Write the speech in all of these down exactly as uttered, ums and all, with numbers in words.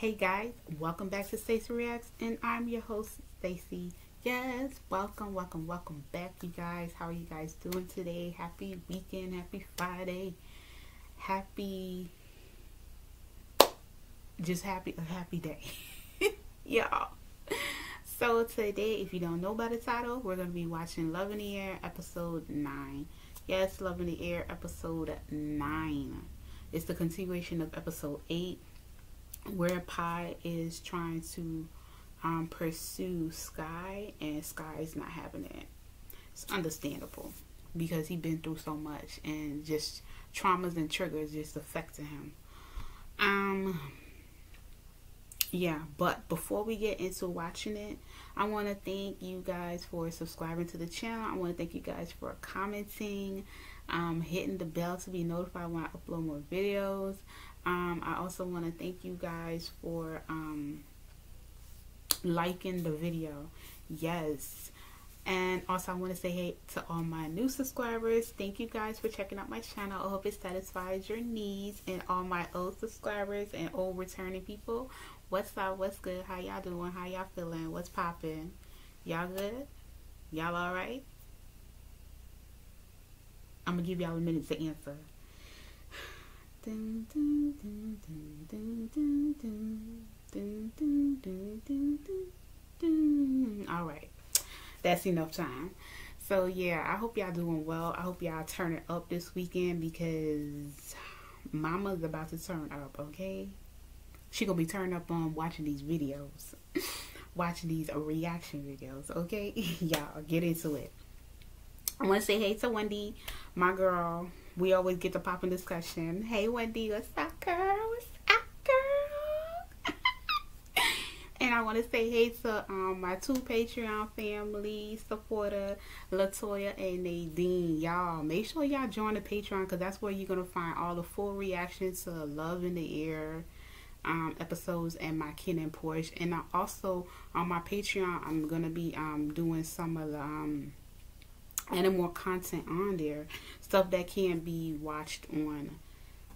Hey guys, welcome back to Stacy Reacts, and I'm your host Stacy. Yes, welcome, welcome, welcome back, you guys. How are you guys doing today? Happy weekend, happy Friday, happy, just happy, a happy day, y'all. So today, if you don't know by the title, we're gonna be watching Love in the Air episode nine. Yes, Love in the Air episode nine. It's the continuation of episode eight, where Pi is trying to um, pursue Sky, and Sky is not having it. It's understandable because he's been through so much, and just traumas and triggers just affecting him. Um, yeah. But before we get into watching it, I want to thank you guys for subscribing to the channel. I want to thank you guys for commenting, um, hitting the bell to be notified when I upload more videos. Um, I also want to thank you guys for um, liking the video. Yes. And also I want to say hey to all my new subscribers. Thank you guys for checking out my channel. I hope it satisfies your needs. And all my old subscribers and old returning people, what's up? What's good? How y'all doing? How y'all feeling? What's popping? Y'all good? Y'all alright? I'm going to give y'all a minute to answer. Dun, dun, dun, dun, dun, dun, dun, dun, dun, dun, dun, dun. All right, that's enough time. So yeah, I hope y'all doing well. I hope y'all turn it up this weekend, because mama's about to turn up. Okay, she gonna be turning up on watching these videos, watching these reaction videos. Okay, y'all get into it. I want to say hey to Wendy, my girl. We always get the poppin' discussion. Hey Wendy, what's up, girl? What's up, girl? And I want to say hey to um, my two Patreon family supporter, Latoya and Nadine. Y'all, make sure y'all join the Patreon, because that's where you're gonna find all the full reactions to Love in the Air um, episodes and my Kinnporsche. And I also on my Patreon, I'm gonna be um, doing some of the um, and more content on there, stuff that can be watched on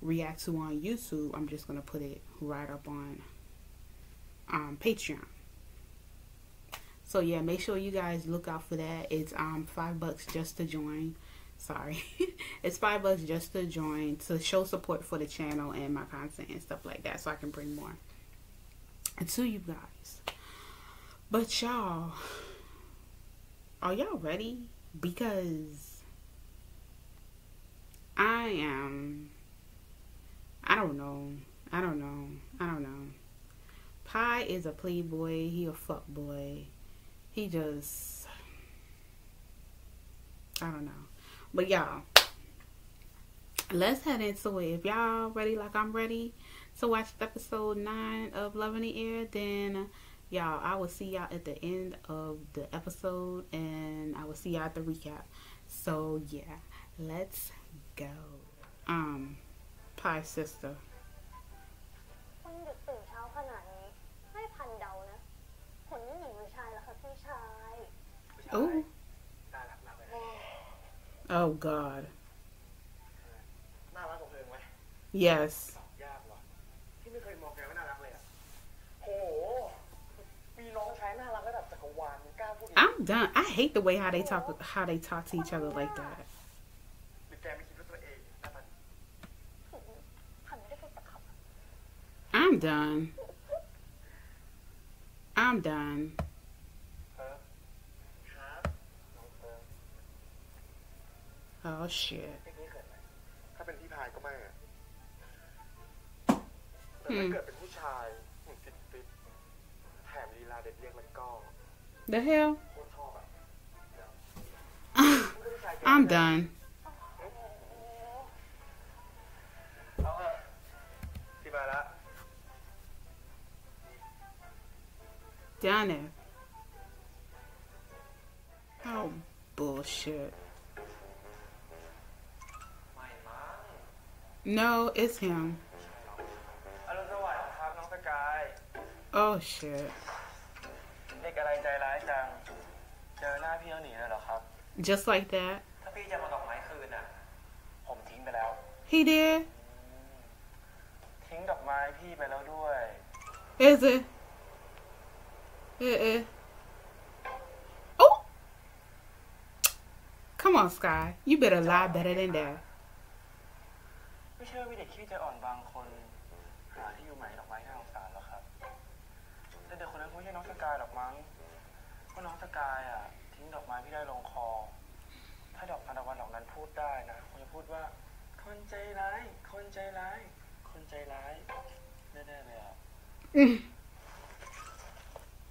react to on YouTube. I'm just gonna put it right up on um, Patreon. So yeah, make sure you guys look out for that. It's um five bucks just to join. Sorry, it's five bucks just to join, to show support for the channel and my content and stuff like that, so I can bring more to you guys. But y'all, are y'all ready? Because I am, I don't know, I don't know, I don't know. Pi is a playboy, he a fuck boy. He just, I don't know. But y'all, let's head into it. If y'all ready like I'm ready to watch episode nine of Love in the Air, then y'all, I will see y'all at the end of the episode, and I will see y'all at the recap. So yeah, let's go. Um, Pi sister. Oh. Oh God. Yes. I'm done. I hate the way how they talk how they talk to each other like that. I'm done. I'm done. Oh shit. Hmm. The hell? I'm done. Done it. Oh, bullshit. No, it's him. Oh, shit. Just like that. He did. Is it? Uh-uh. Oh! Come on, Sky. You better lie better than that. Mm.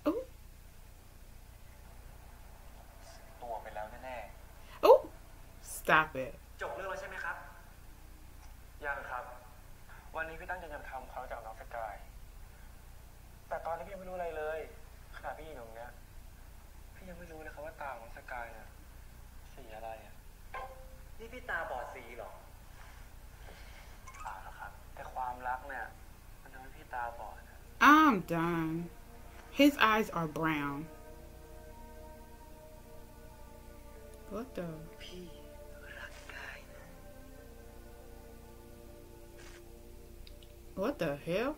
Oh. Oh. Stop it. I'm done. His eyes are brown. What the? What the hell?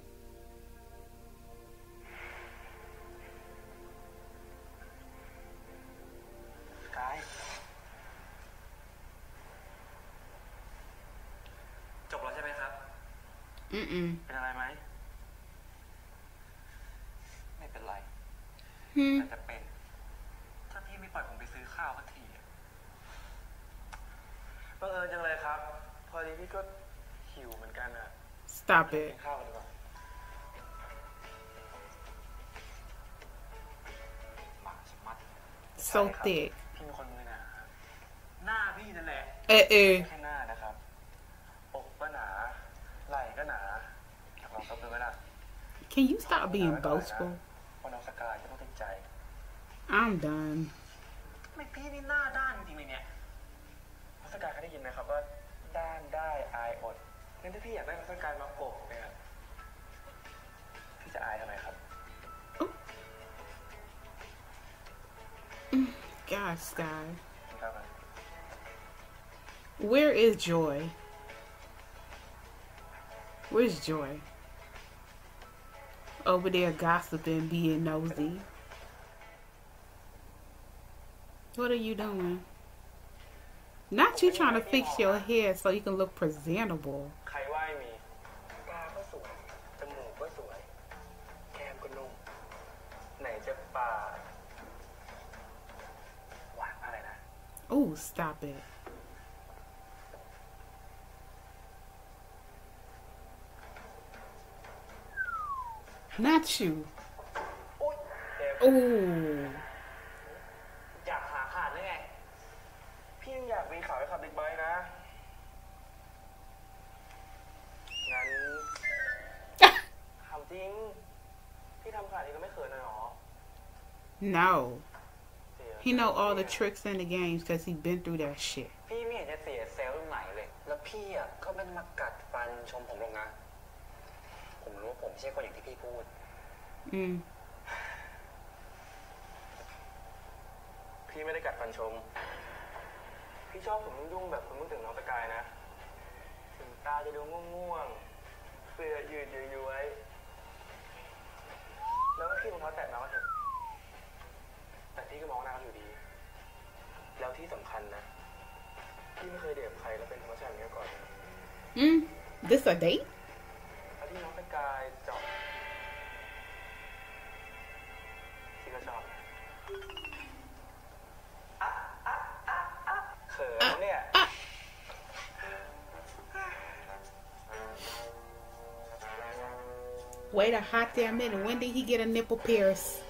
Mm-mm. Hmm. Stop it. So thick. Eh, eh. Can you stop being boastful? I'm done. Oh. Gosh, Sky. Where is Joy? Where's Joy? Over there gossiping, being nosy. What are you doing? Not you trying to fix your hair so you can look presentable. Oh, stop it. Not you. Oh. No. He know all the tricks in the games because he been through that shit. Mm. Mm. This a date? Wait a hot damn minute. When did he get a nipple pierce?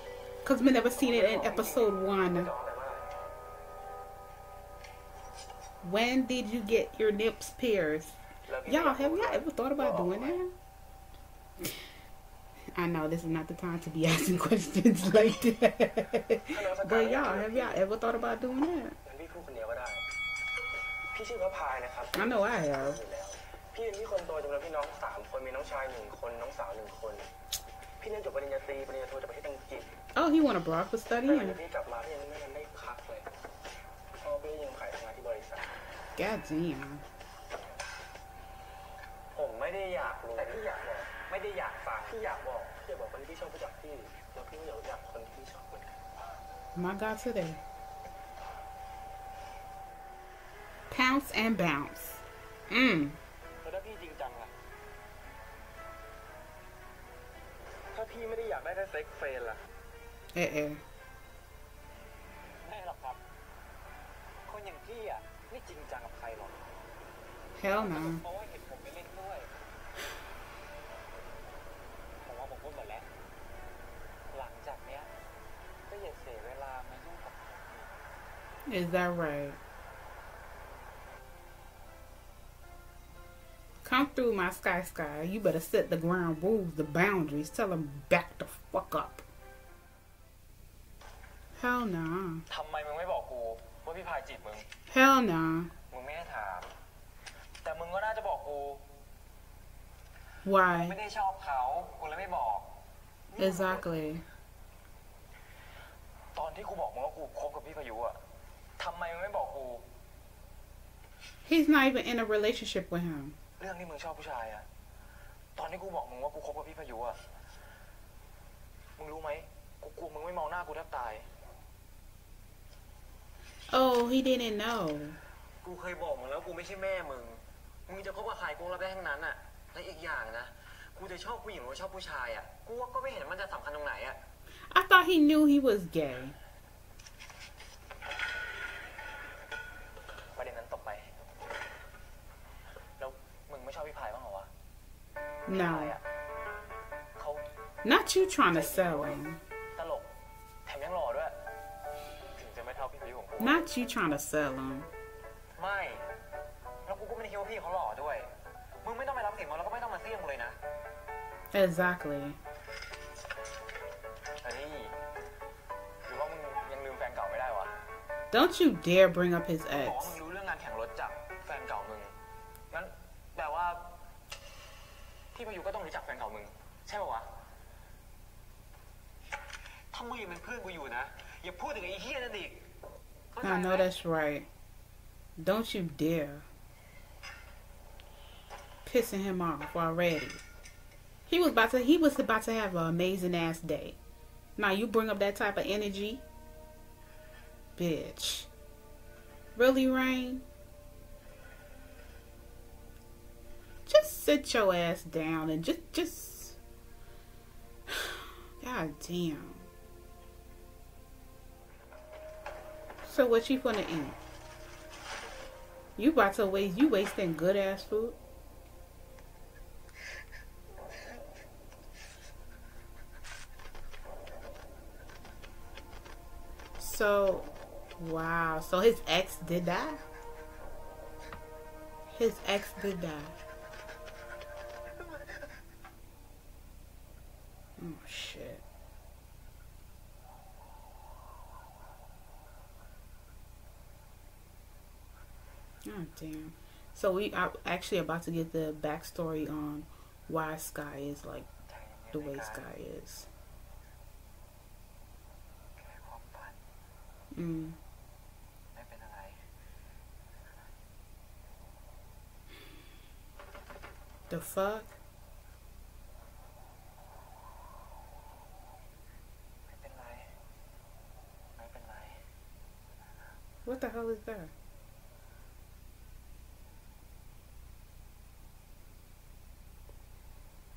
Because we never seen it in episode one. When did you get your nips pierced? Y'all, have y'all ever thought about doing that? I know this is not the time to be asking questions like that. But y'all, have y'all ever thought about doing that? I know I have. Oh, he went abroad for studying. God damn. My God, today. Pounce and bounce. Mm. Uh-uh. Hell no. Is that right? Come through my sky sky. You better set the ground rules, the boundaries. Tell them back the fuck up. Hell nah. Hell nah. Why? Exactly. He's not even in a relationship with him. Oh, he didn't know. I thought he knew he was gay. No. Not you trying to sell him. Not you trying to sell him. Exactly. Don't you dare bring up his ex. I know that's right. Don't you dare. Pissing him off already. He was about to he was about to have an amazing ass day. Now you bring up that type of energy. Bitch. Really, Rain? Just sit your ass down and just just God damn. So what you gonna eat? You about to waste you wasting good ass food? So wow, so his ex did that? His ex did that. Oh shit. Oh damn. So we are actually about to get the backstory on why Sky is like the way Sky is. Mm. The fuck? What the hell is that?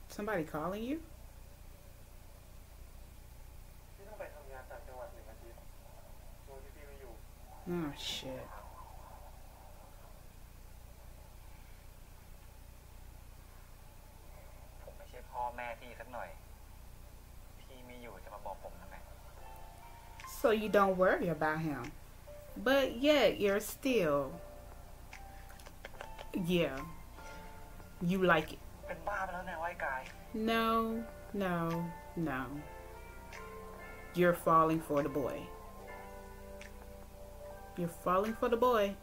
Somebody calling you? Oh shit. So you don't worry about him. But yet you're still, yeah, you like it. No, no, no. You're falling for the boy. You're falling for the boy.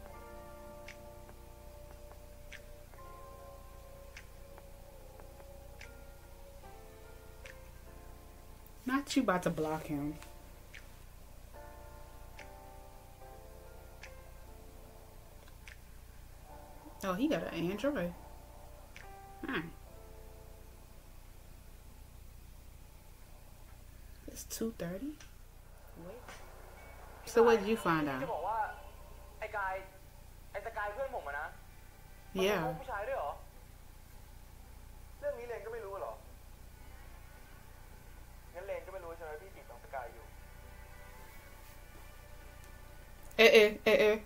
Not you about to block him. Oh, he got an Android. Huh. It's two thirty? So what did you find out? Yeah. Eh, eh, eh, eh.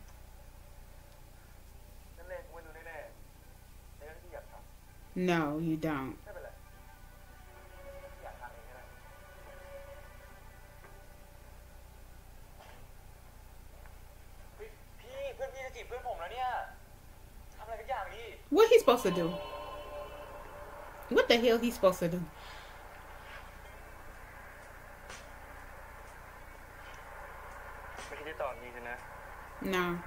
No, you don't. What he supposed to do? What the hell he supposed to do? No.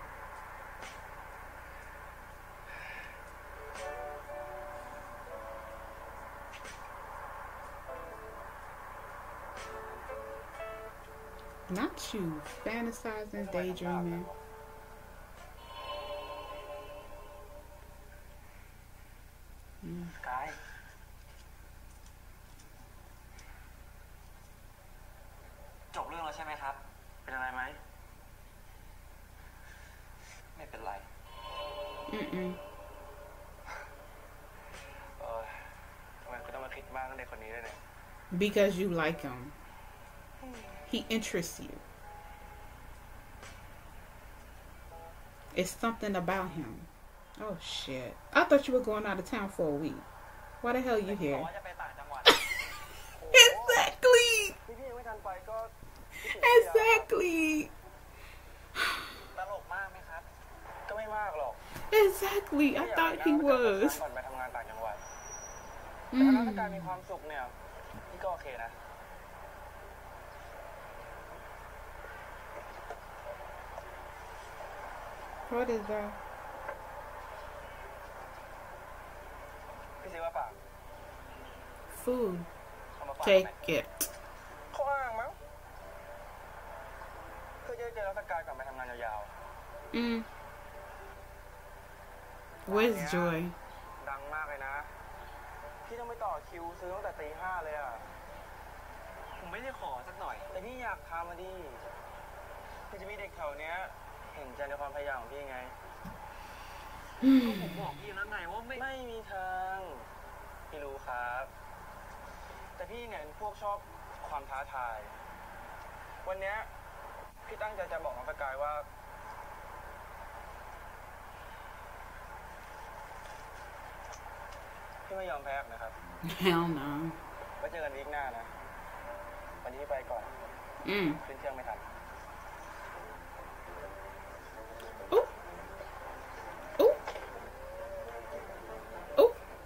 Not you. Fantasizing, daydreaming. Mm. Sky. Mm-mm. Because you like him. He interests you. It's something about him. Oh shit. I thought you were going out of town for a week. Why the hell are you here? Exactly. Exactly. Exactly. I thought he was. Mm. What is that? Food. Take it. Mm. Where's Joy? Mm. Hell no. Mm.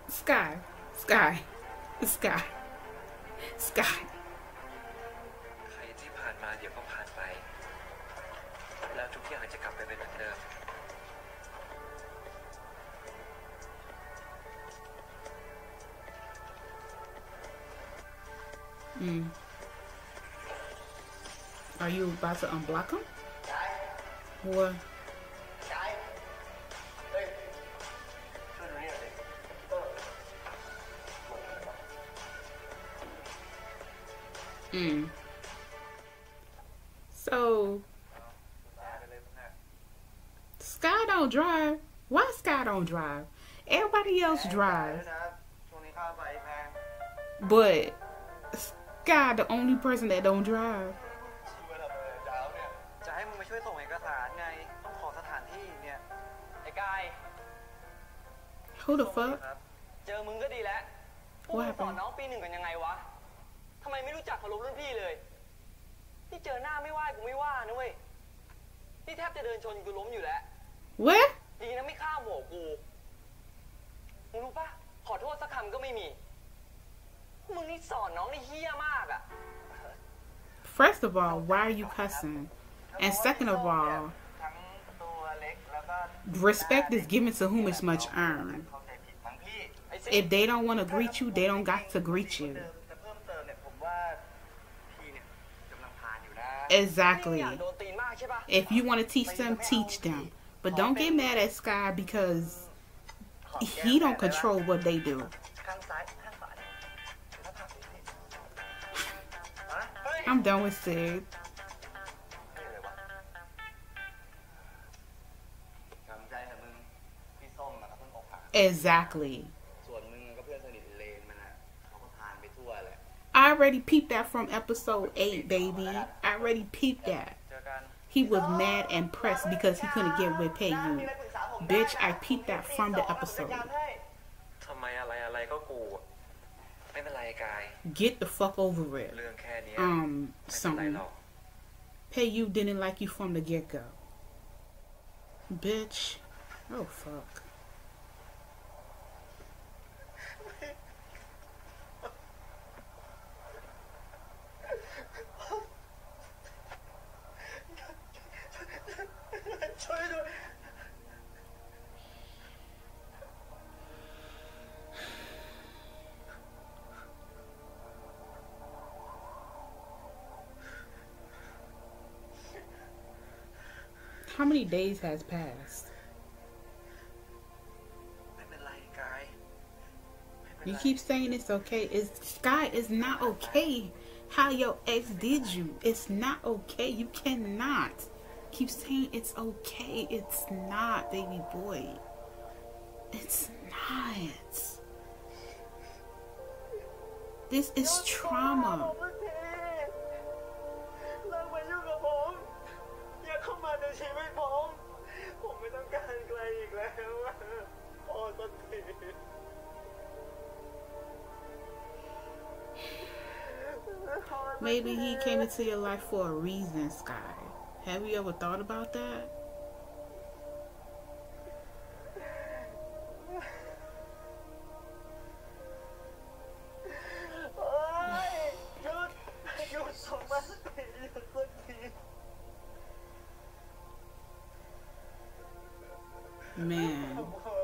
Sky, Sky, Sky, Sky. Mm. Are you about to unblock him? What? Mm. So Sky don't drive. Why Sky don't drive? Everybody else drives, but Sky the only person that don't drive. Who the fuck? What happened? Where? First of all, why are you cussing? And second of all, respect is given to whom it's much earned. If they don't want to greet you, they don't got to greet you. Exactly. If you want to teach them, teach them. But don't get mad at Sky because he don't control what they do. I'm done with Sid. Exactly. I already peeped that from episode eight, baby. I already peeped that. He was mad and pressed because he couldn't get with Payu. Bitch, I peeped that from the episode. Get the fuck over it. Um, something. Payu didn't like you from the get-go. Bitch. Oh, fuck. How many days has passed? You keep saying it's okay. It's Sky is not okay. How your ex did you? It's not okay. You cannot keep saying it's okay. It's not, baby boy. It's not. This is trauma. Maybe he came into your life for a reason, Sky. Have you ever thought about that? Man,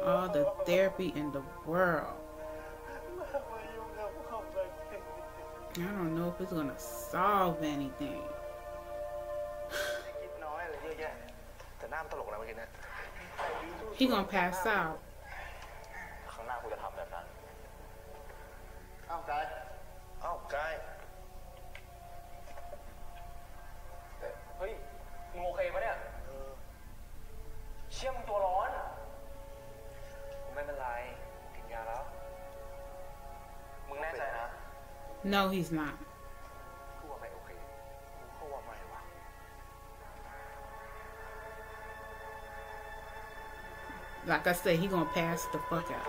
all the therapy in the world. I don't know if it's gonna solve anything. He gonna pass out. No, he's not. Like I said, he gonna pass the fuck out.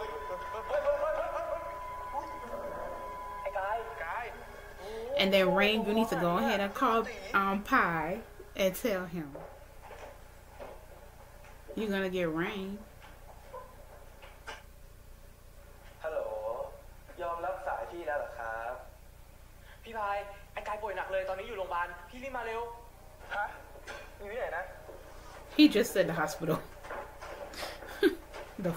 And then Rain, you need to go ahead and call um Pi and tell him. You're gonna get Rain. He just said the hospital. The fuck? The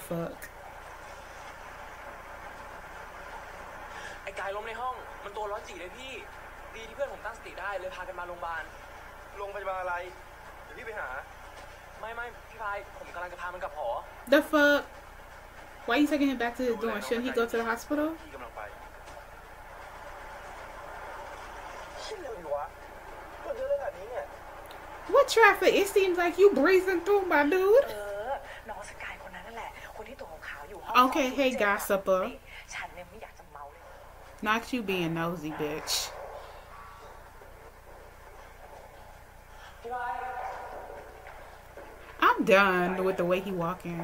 fuck? Why are you taking him back to his dorm? Shouldn't he go to the hospital? What traffic? It seems like you breezing through, my dude. Okay, hey gossiper. Not you being nosy, bitch. I'm done with the way he walking.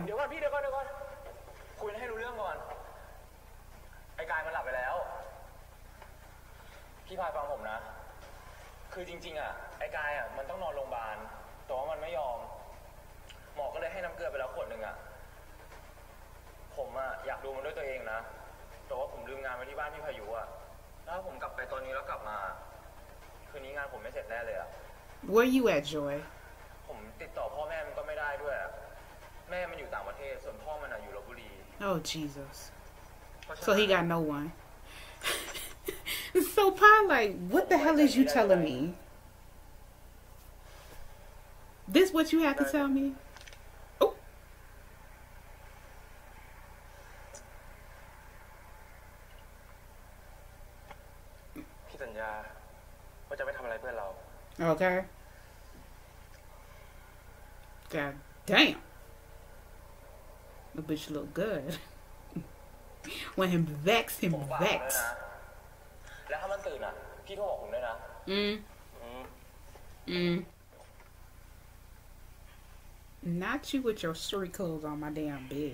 Where you at, Joy? Oh, Jesus. So he got no one. So Pa, like, what the hell is you telling me? This what you have to tell me? Oh. Okay. God damn. The bitch look good. When him vex, him vex. Mm. Mm. Not you with your street clothes on my damn bed.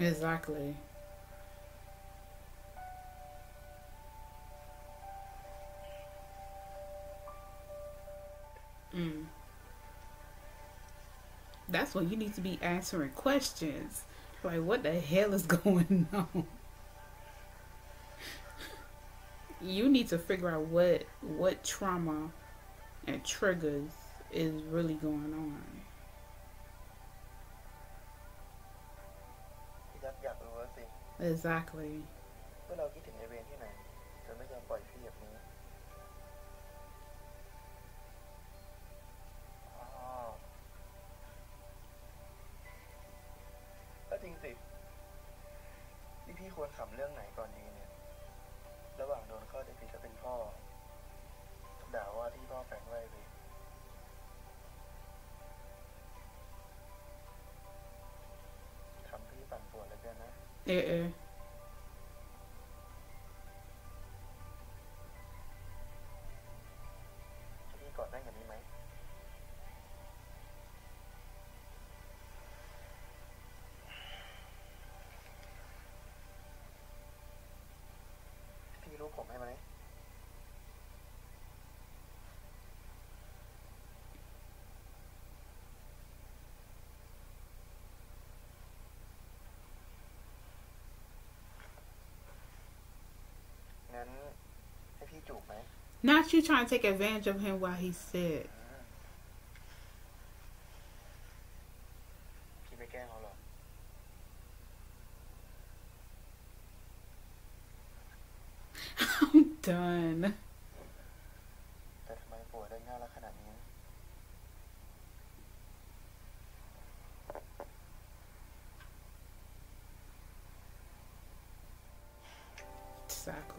Exactly. Mm. That's when you need to be answering questions. Like, what the hell is going on? You need to figure out what what trauma and triggers is really going on. Exactly. Uh-uh. Not you trying to take advantage of him while he's sick. I'm done. Exactly.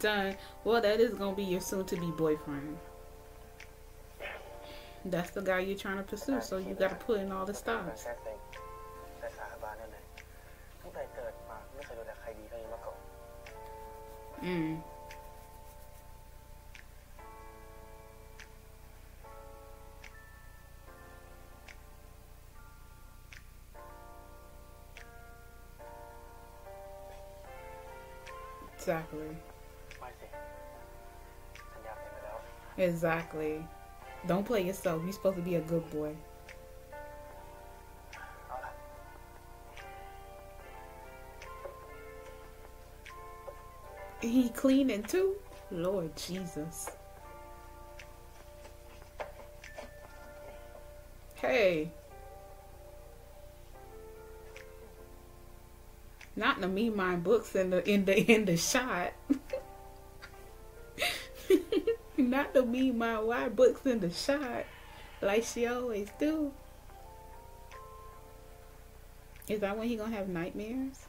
Done. Well, that is gonna be your soon-to-be boyfriend. That's the guy you're trying to pursue, so you gotta put in all the stops. Mm. Exactly. Exactly. Don't play yourself. You're supposed to be a good boy. He cleaning too? Lord Jesus. Hey. Not in the MeMindY books in the in the in the shot. Not the MeMindY books in the shot, like she always do. Is that when he gonna have nightmares?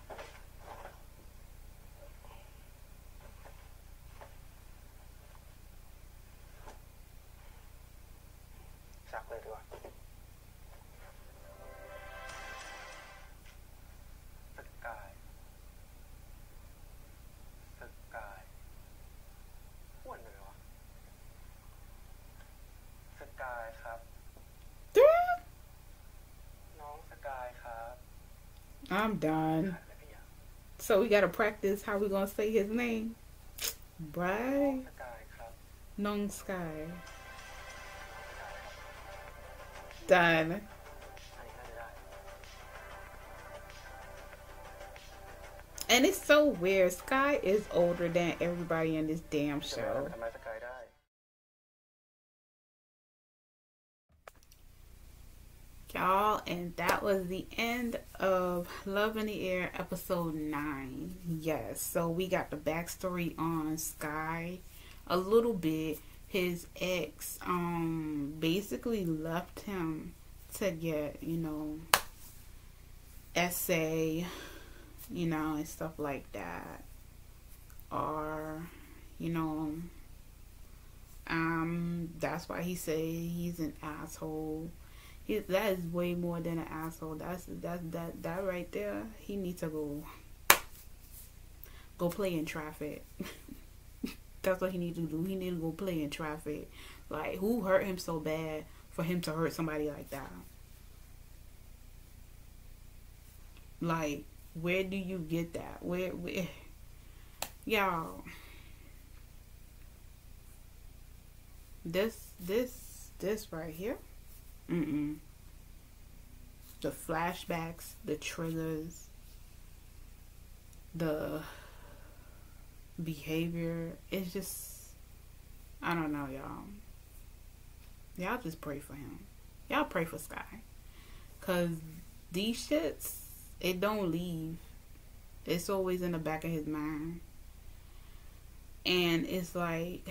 I'm done. So we gotta practice how we gonna say his name, right? Nong Sky. Done. And it's so weird. Sky is older than everybody in this damn show. and that was the end of Love in the Air episode nine. Yes, so we got the backstory on Sky a little bit. His ex um basically left him to get, you know, essay, you know, and stuff like that, or, you know, um that's why he say he's an asshole. He, that is way more than an asshole. That's that that that right there. He needs to go go play in traffic. That's what he needs to do. He needs to go play in traffic. Like, who hurt him so bad for him to hurt somebody like that? Like, where do you get that? Where, where? Y'all, this this this right here. Mm-mm. The flashbacks, the triggers, the behavior. It's just, I don't know, y'all. Y'all just pray for him. Y'all pray for Sky. Because these shits, it don't leave. It's always in the back of his mind. And it's like,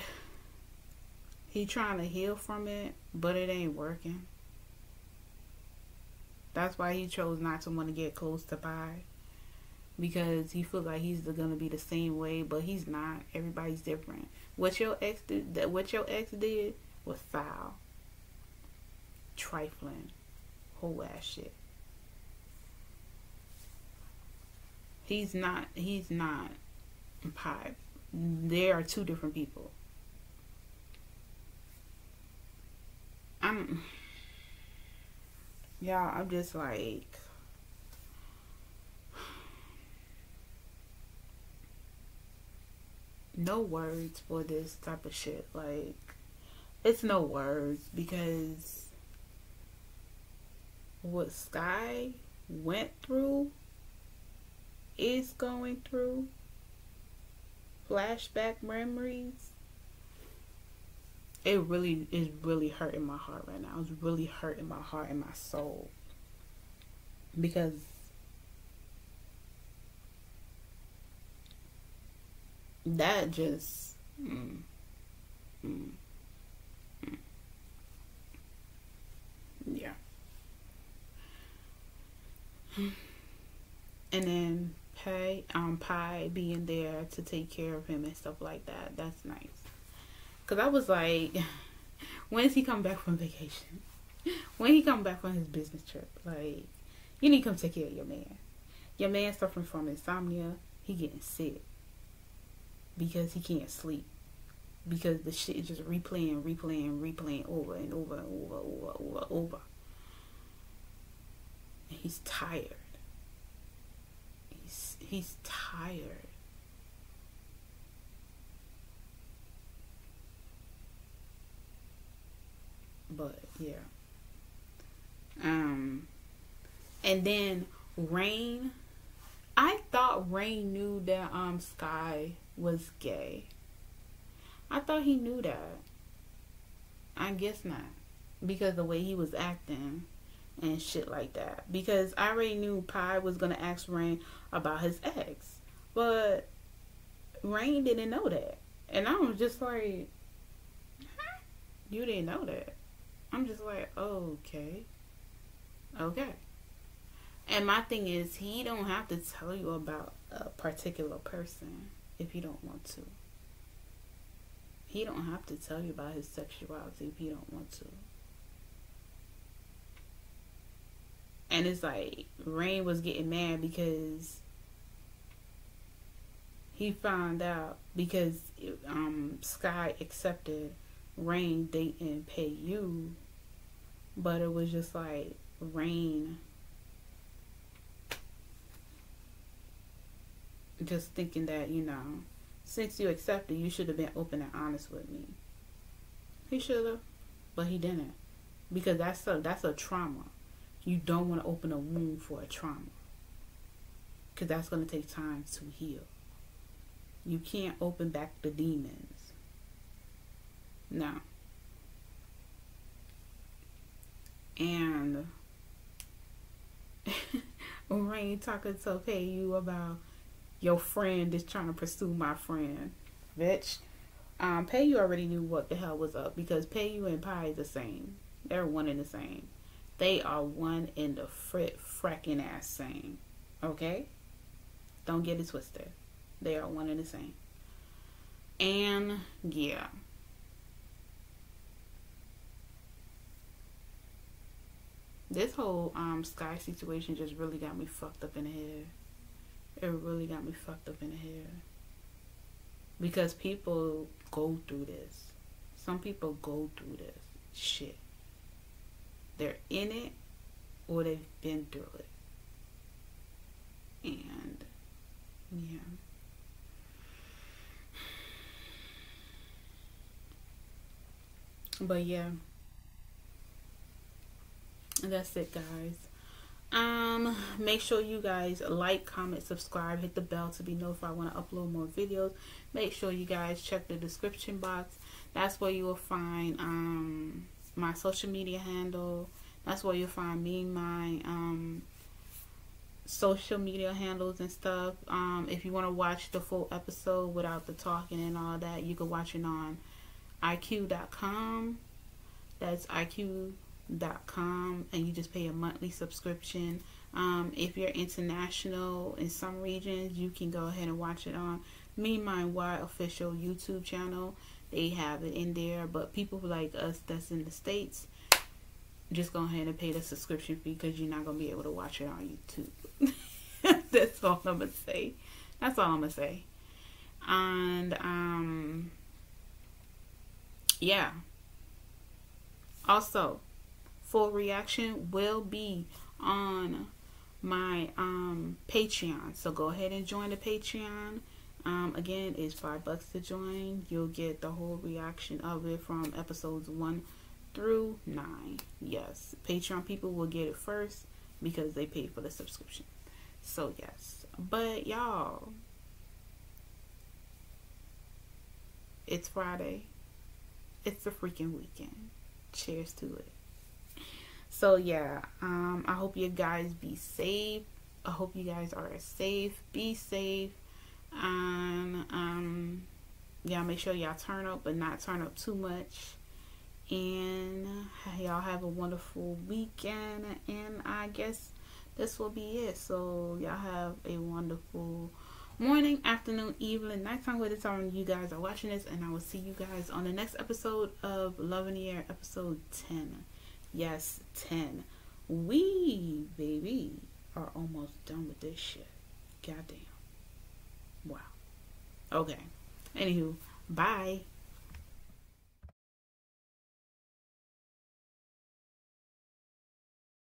he trying to heal from it, but it ain't working. That's why he chose not to want to get close to Pai, because he feels like he's going to be the same way, but he's not. Everybody's different. What your ex did, what your ex did was foul, trifling, whole ass shit. He's not. He's not Pai. They are two different people. I'm. Y'all, I'm just like, no words for this type of shit. Like, it's no words, because what Sky went through, is going through, flashback memories, it really is really hurting my heart right now. It's really hurting my heart and my soul, because that just mm, mm, mm. Yeah. And then Pay, um, Pai being there to take care of him and stuff like that. That's nice. Because I was like, when is he come back from vacation? When he come back from his business trip? Like, you need to come take care of your man. Your man suffering from insomnia. He getting sick. Because he can't sleep. Because the shit is just replaying, replaying, replaying over and over and over, over, over, over. And he's tired. He's, he's tired. But yeah, um, and then Rain. I thought Rain knew that um Sky was gay. I thought he knew that. I guess not, because the way he was acting and shit like that. Because I already knew Pai was gonna ask Rain about his ex, but Rain didn't know that, and I was just like, huh? You didn't know that. I'm just like, okay, okay. And my thing is, he don't have to tell you about a particular person if he don't want to. He don't have to tell you about his sexuality if he don't want to. And it's like, Rain was getting mad because he found out, because um, Sky accepted Rain dating Payu. But it was just like, Rain just thinking that, you know, since you accepted, you should have been open and honest with me. He should have, but he didn't, because that's a that's a trauma. You don't want to open a wound for a trauma, because that's going to take time to heal. You can't open back the demons. No. And Rain talking to Payu about your friend is trying to pursue my friend. Bitch. Um, Payu already knew what the hell was up because Payu and Pai is the same. They're one in the same. They are one in the frit fracking ass same. Okay? Don't get it twisted. They are one in the same. And yeah. This whole um, Sky situation just really got me fucked up in the head. It really got me fucked up in the head. Because people go through this. Some people go through this shit. They're in it or they've been through it. And, yeah. But, yeah. That's it, guys. Um make sure you guys like, comment, subscribe, hit the bell to be notified when I upload more videos. Make sure you guys check the description box. That's where you will find um my social media handle. That's where you'll find me, my um social media handles and stuff. Um if you want to watch the full episode without the talking and all that, you can watch it on i q dot com. That's i q dot com, and you just pay a monthly subscription. Um if you're international in some regions, you can go ahead and watch it on MeMindY official YouTube channel. They have it in there, but people like us that's in the States, just go ahead and pay the subscription fee because you're not gonna be able to watch it on YouTube. That's all I'm gonna say. That's all I'm gonna say. And um yeah, also full reaction will be on my um Patreon, so go ahead and join the Patreon. Um again, it's five bucks to join. You'll get the whole reaction of it from episodes one through nine. Yes, Patreon people will get it first because they paid for the subscription. So yes, but y'all, it's Friday, it's the freaking weekend. Cheers to it. So yeah, um, I hope you guys be safe. I hope you guys are safe. Be safe. Um, um, y'all make sure y'all turn up, but not turn up too much. And y'all have a wonderful weekend. And I guess this will be it. So y'all have a wonderful morning, afternoon, evening, nighttime, whatever time you guys are watching this. And I will see you guys on the next episode of Love in the Air, episode ten. Yes, ten. We, baby, are almost done with this shit. Goddamn. Wow. Okay. Anywho, bye.